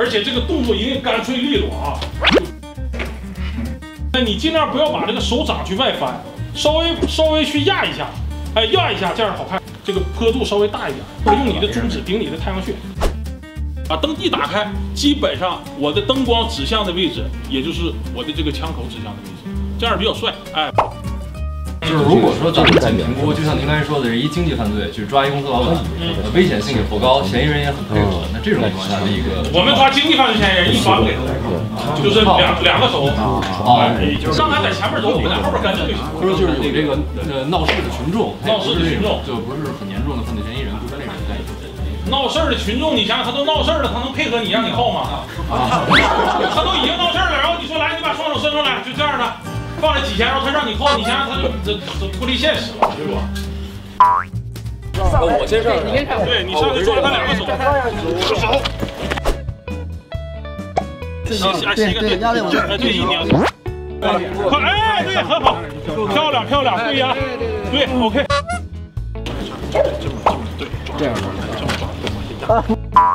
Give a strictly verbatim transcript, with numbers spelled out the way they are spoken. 而且这个动作一定干脆利落啊。那你尽量不要把这个手掌去外翻，稍微稍微去压一下，哎，压一下，这样好看。这个坡度稍微大一点，或者用你的中指顶你的太阳穴。 把灯一打开，基本上我的灯光指向的位置，也就是我的这个枪口指向的位置，这样比较帅。哎，就是如果说咱们仅评估，就像您刚才说的，是一经济犯罪去抓一公司老板，嗯、危险性也不高，嫌疑人也很配合。嗯、那这种情况下的一个，我们抓经济犯罪嫌疑人一般给他来个，就是两两个手啊，上来在前面走，我们在后边跟着就行。他说就是有这个呃闹事的群众，闹事的群众就不是很严重的犯罪嫌疑人，不是那种在一起。 闹事儿的群众，你想想，他都闹事儿了，他能配合你让你耗吗？啊、他都已经闹事儿了，然后你说来，你把双手伸出来，就这样的，放了几天，然后他让你耗，你想想，他就这都脱离现实了，对不？我先上，你先上，对你上去抓他两个手，手，对对对，压力往上，对，一秒，快，哎，对，很好，漂亮漂亮，对呀，对 ，OK， 这这么对，这样的。 啊！